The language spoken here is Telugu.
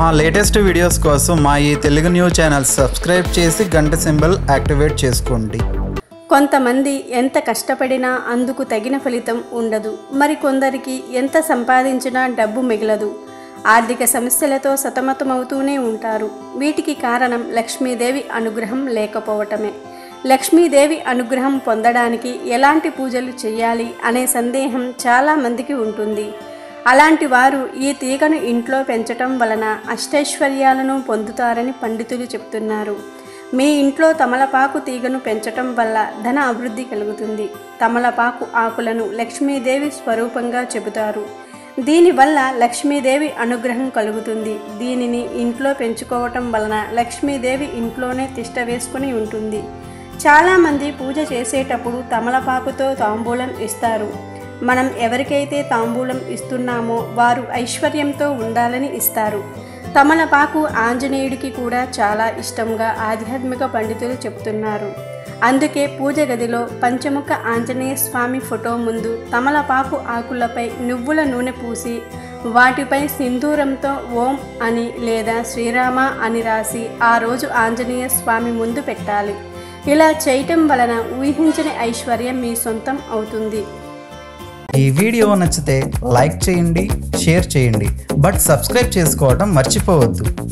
మా లేటెస్ట్ వీడియోస్ కోసం మా ఈ తెలుగు న్యూస్ ఛానల్ సబ్స్క్రైబ్ చేసి గంట సింబల్ యాక్టివేట్ చేసుకోండి. కొంతమంది ఎంత కష్టపడినా అందుకు తగిన ఫలితం ఉండదు. మరికొందరికి ఎంత సంపాదించినా డబ్బు మిగలదు. ఆర్థిక సమస్యలతో సతమతమవుతూనే ఉంటారు. వీటికి కారణం లక్ష్మీదేవి అనుగ్రహం లేకపోవటమే. లక్ష్మీదేవి అనుగ్రహం పొందడానికి ఎలాంటి పూజలు చేయాలి అనే సందేహం చాలామందికి ఉంటుంది. అలాంటి వారు ఈ తీగను ఇంట్లో పెంచటం వలన అష్టైశ్వర్యాలను పొందుతారని పండితులు చెప్తున్నారు. మీ ఇంట్లో తమలపాకు తీగను పెంచటం వల్ల ధన అభివృద్ధి కలుగుతుంది. తమలపాకు ఆకులను లక్ష్మీదేవి స్వరూపంగా చెబుతారు. దీనివల్ల లక్ష్మీదేవి అనుగ్రహం కలుగుతుంది. దీనిని ఇంట్లో పెంచుకోవటం వలన లక్ష్మీదేవి ఇంట్లోనే తిష్ట వేసుకుని ఉంటుంది. చాలామంది పూజ చేసేటప్పుడు తమలపాకుతో తాంబూలం ఇస్తారు. మనం ఎవరికైతే తాంబూలం ఇస్తున్నామో వారు ఐశ్వర్యంతో ఉండాలని ఇస్తారు. తమలపాకు ఆంజనేయుడికి కూడా చాలా ఇష్టంగా ఆధ్యాత్మిక పండితులు చెప్తున్నారు. అందుకే పూజ గదిలో పంచముఖ ఆంజనేయ స్వామి ఫోటో ముందు తమలపాకు ఆకులపై నువ్వుల నూనె పూసి వాటిపై సింధూరంతో ఓం అని లేదా శ్రీరామ అని రాసి ఆ రోజు ఆంజనేయ స్వామి ముందు పెట్టాలి. ఇలా చేయటం వలన ఊహించని ఐశ్వర్యం మీ సొంతం అవుతుంది. ఈ వీడియో నచ్చితే లైక్ చేయండి, షేర్ చేయండి, బట్ సబ్స్క్రైబ్ చేసుకోవడం మర్చిపోవద్దు.